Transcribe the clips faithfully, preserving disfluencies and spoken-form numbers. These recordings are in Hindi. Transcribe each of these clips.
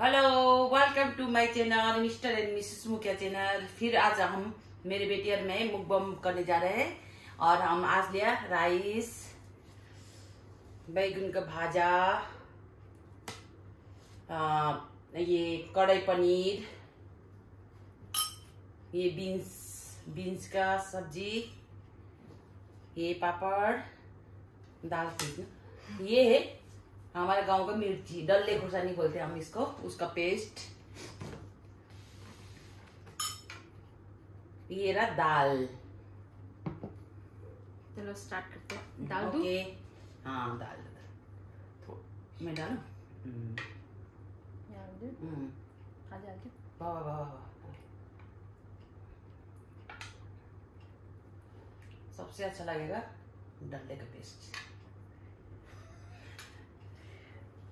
Hello welcome to my channel mister and missus Mukhiya channel. फिर आज हम मेरे बेटियर में मुकबंग करने जा रहे हैं और हम आज लिया राइस, बैगुन का भाजा, आ, ये कढ़ाई पनीर, ये बीन्स बीन्स का सब्जी, ये पापड़, दाल। ये है हमारे गांव का मिर्ची, डल्ले खुर्सानी बोलते हैं हम इसको, उसका पेस्ट। ये रहा दाल। चलो स्टार्ट करते हैं। दाल दूं? ओके, हाँ दाल थोड़ा मैं डालूं। वाह वाह वाह वाह, सबसे अच्छा लगेगा डल्ले का पेस्ट,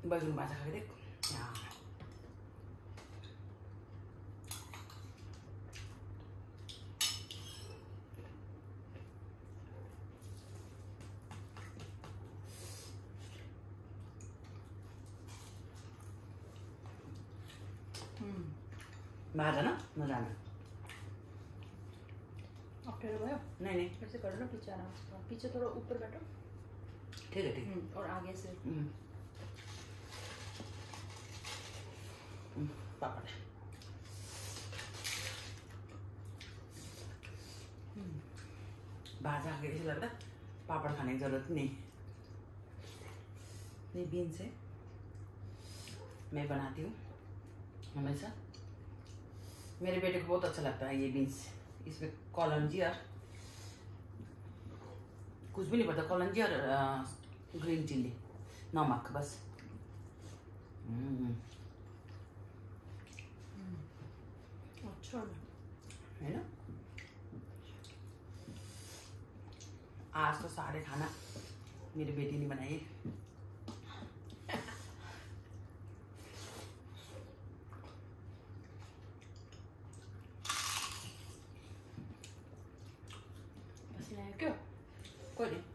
बैगुन भाजा खा के देखो। बाहर जाना न जाना अफ्टर भयो? नहीं नहीं, फिर से कर लो। पीछे आना, पीछे थोड़ा ऊपर बैठो। ठीक है, ठीक है। और आगे से पापड़। भाजा के ऐसे लग रहा पापड़ खाने की जरूरत नहीं। ये बीन से मैं बनाती हूँ हमेशा, मेरे बेटे को बहुत अच्छा लगता है ये बीन्स। इसमें कॉलंजी और कुछ भी नहीं पड़ता, कॉलंजी और ग्रीन चिल्ली, नमक बस। है ना, आज तो सारे खाना मेरी बेटी ने बनाई। क्यों? कोई नहीं।